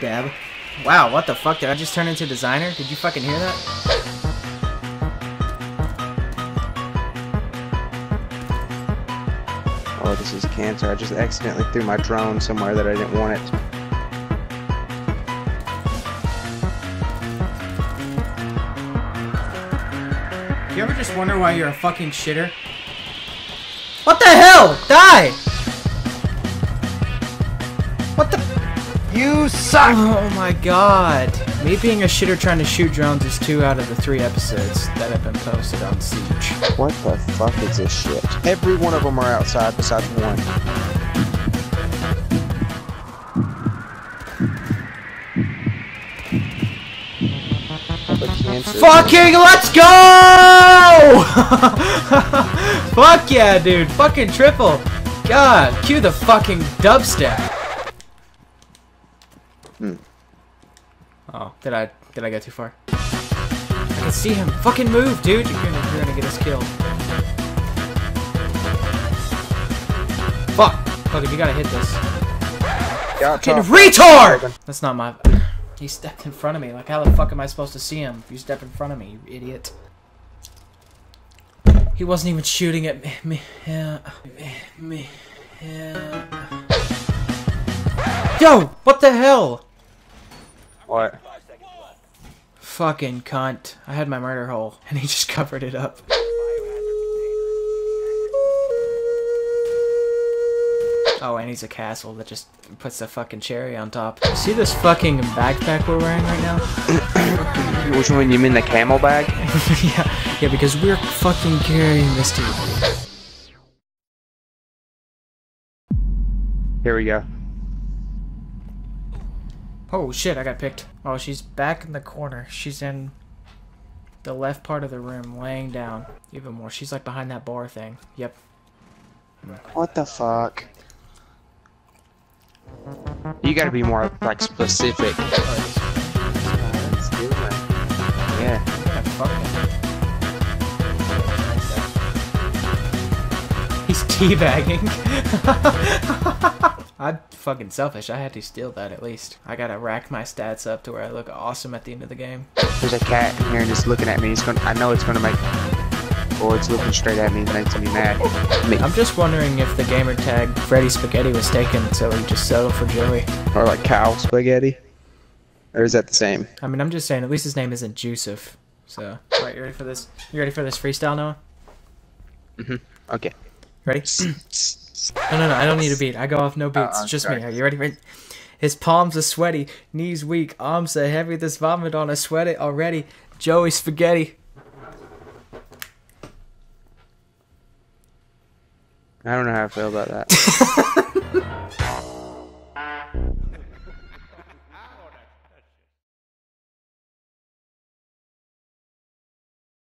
Bab. Wow, what the fuck? Did I just turn into designer? Did you fucking hear that? Oh, this is cancer. I just accidentally threw my drone somewhere that I didn't want it. Do you ever just wonder why you're a fucking shitter? What the hell? Die! What the? You suck! Oh my god. Me being a shitter trying to shoot drones is 2 out of the 3 episodes that have been posted on Siege. What the fuck is this shit? Every one of them are outside besides one. Fucking let's go! Fuck yeah, dude. Fucking triple. God, cue the fucking dubstep. Hmm. Oh, did I go too far? I can see him. Fucking move, dude! You're gonna get us killed. Fuck! Fuck it, you gotta hit this. Fucking retard! That's not my. He stepped in front of me. Like, how the fuck am I supposed to see him? If you step in front of me, you idiot. He wasn't even shooting at me. Yo! What the hell? What? Fucking cunt. I had my murder hole, and he just covered it up. Oh, and he's a castle that just puts a fucking cherry on top. See this fucking backpack we're wearing right now? Which one? You mean the camel bag? Yeah, because we're fucking carrying this dude. Here we go. Oh shit, I got picked. Oh, she's back in the corner. She's in the left part of the room, laying down. Even more. She's like behind that bar thing. Yep. What the fuck? You gotta be more, like, specific. Let's do that. Yeah. He's teabagging. I'm fucking selfish, I had to steal that at least. I gotta rack my stats up to where I look awesome at the end of the game. There's a cat in here just looking at me, I know it's gonna make... Or it's looking straight at me and makes me mad. I'm just wondering if the gamer tag Freddy Spaghetti was taken, so we just settled for Joey. Or like Cow Spaghetti? Or is that the same? I mean, I'm just saying, at least his name isn't Juicef. So, alright, you ready for this? You ready for this freestyle, Noah? Mm-hmm, okay. Ready? No, I don't need a beat. I go off no beats. Just me. Are you ready? His palms are sweaty, knees weak, arms are heavy. This vomit on, I sweat it already. Joey Spaghetti. I don't know how I feel about that.